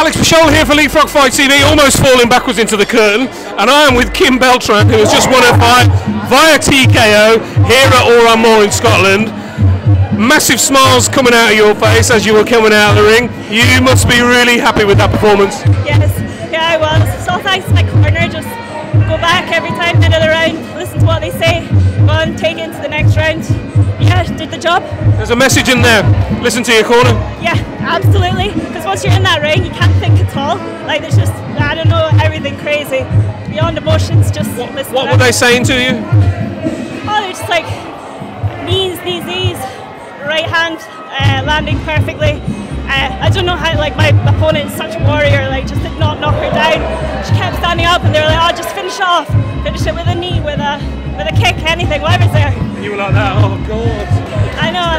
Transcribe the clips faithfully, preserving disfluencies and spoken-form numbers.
Alex Pszczola here for Leapfrog Fight T V, almost falling backwards into the curtain, and I am with Kim Beltran, who has just won her fight via T K O here at Oranmore in Scotland. Massive smiles coming out of your face as you were coming out of the ring. You must be really happy with that performance. Yes, yeah, I was. So thanks to my corner, just go back every time, end of the round, listen to what they say, go on, take it to the next round. Yeah, did the job. There's a message in there. Listen to your corner. Yeah, absolutely. Because once you're in that ring, you can't think at all. Like, there's just, I don't know, everything crazy. Beyond emotions, just what, listen. What were they saying to you? Oh, they're just like, knees, knees, knees, right hand, uh, landing perfectly. Uh, I don't know how, like, my opponent is such a warrior, like, just did not knock her down. She kept standing up, and they were like, oh, just finish it off. Finish it with a knee, with a, with a kick, anything, whatever's there. You were like that, oh god. I know.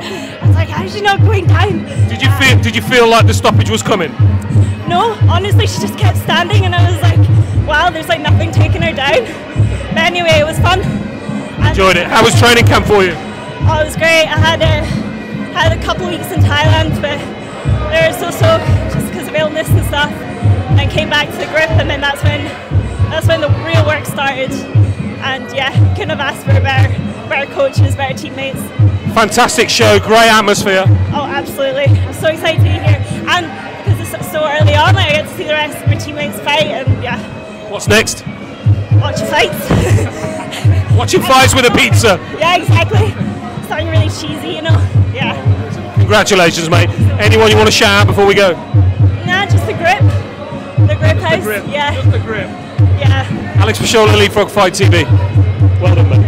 I was like, how is she not going down? Did you feel? Did you feel like the stoppage was coming? No, honestly, she just kept standing, and I was like, wow, there's like nothing taking her down. But anyway, it was fun. Enjoyed it. How was training camp for you? Oh, it was great. I had a had a couple of weeks in Thailand, but they were so so just because of illness and stuff. And I came back to the grip, and then that's when that's when the real work started. And yeah, couldn't have asked for a better, better coaches, better teammates. Fantastic show, great atmosphere. Oh, absolutely. I'm so excited to be here. And because it's so early on, like, I get to see the rest of my teammates fight, and yeah. What's next? Watch your fights. Watching fights with a pizza. Yeah, exactly. Something really cheesy, you know. Yeah. Congratulations, mate. Anyone you want to shout out before we go? Nah, just the grip. The grip house. The grip. Yeah. Just the grip. Yeah. Alex Pszczola, Leapfrog Fight T V. Well done, mate.